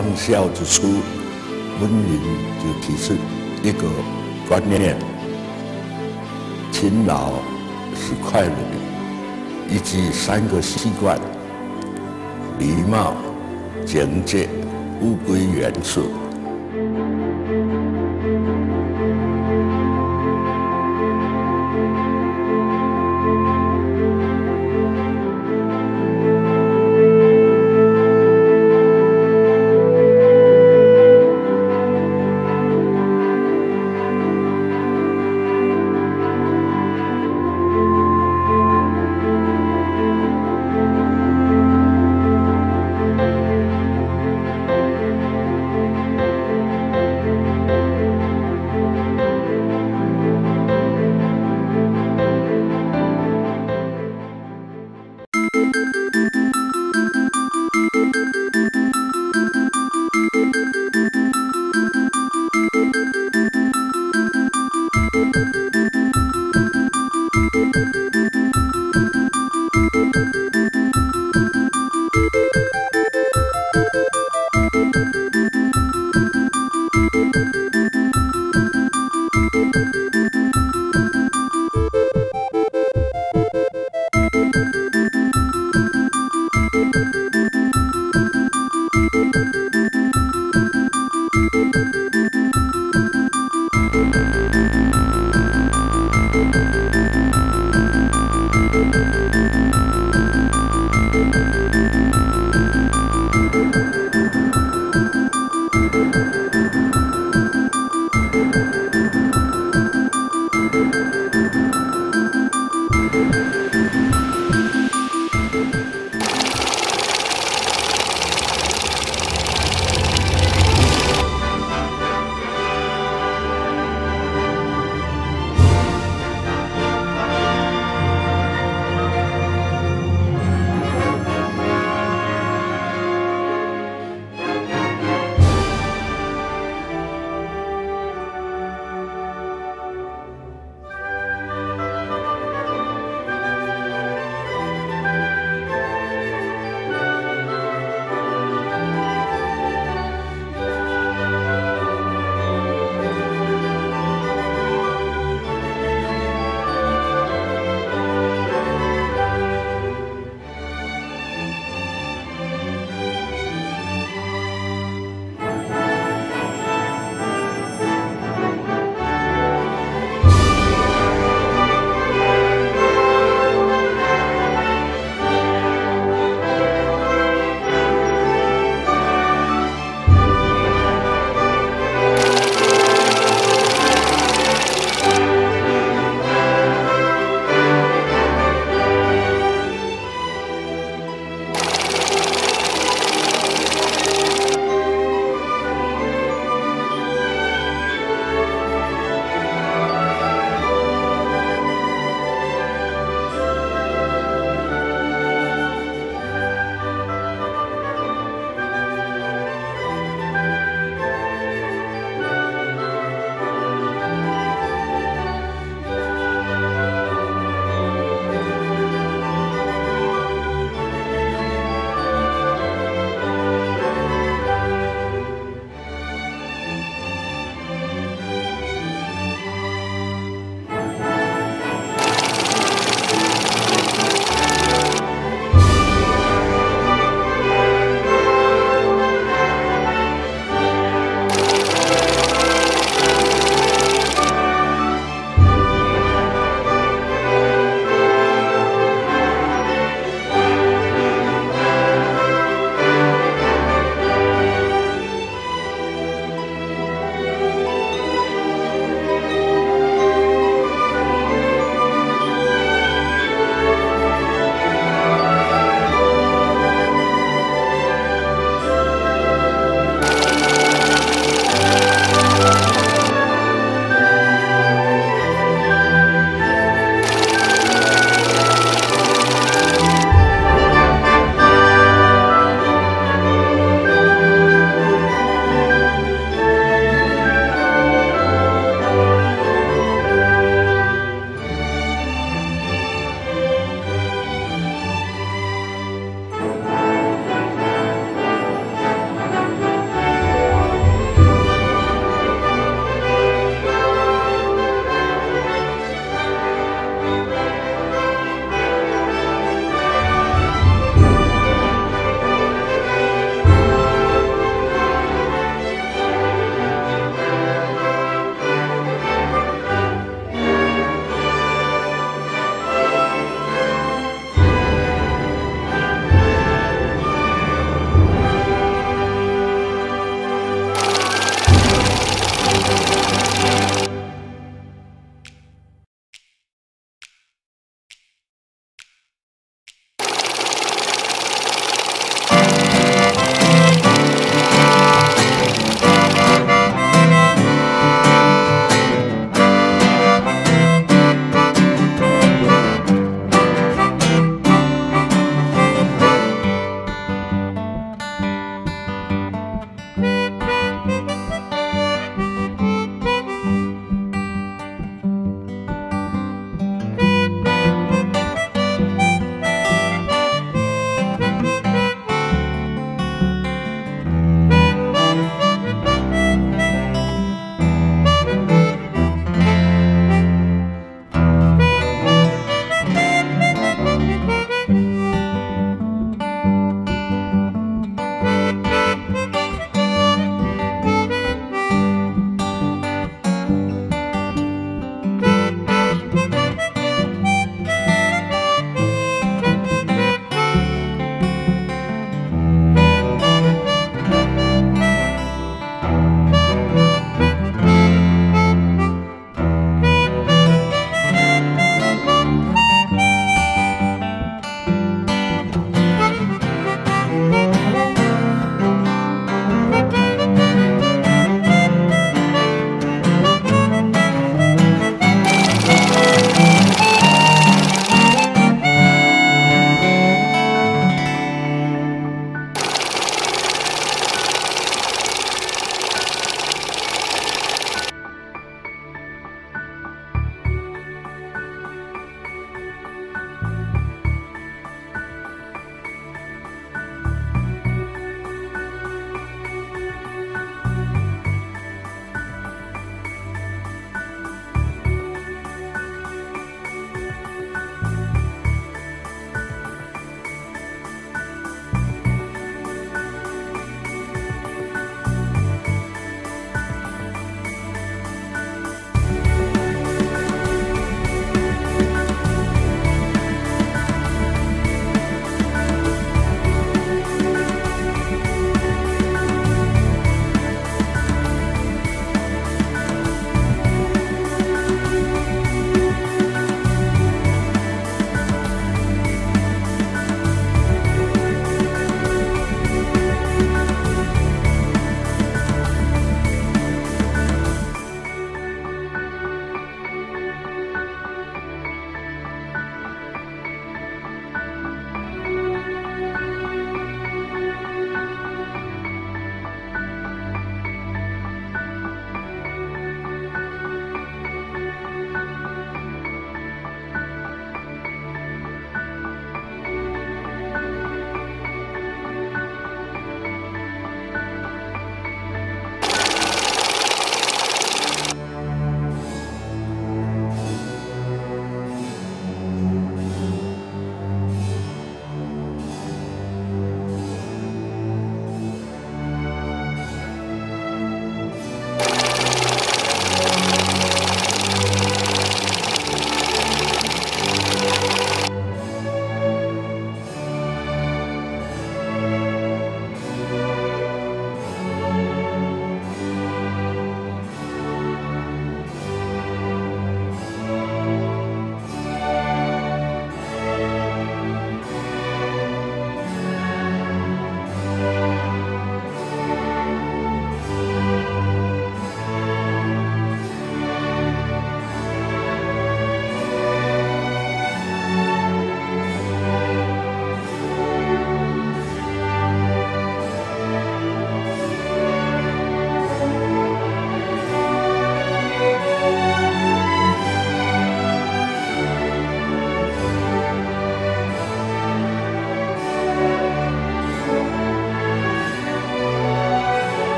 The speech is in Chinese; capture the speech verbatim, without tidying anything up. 创校之初，温云就提出一个观念：勤劳是快乐的，以及三个习惯：礼貌、简洁、物归原处。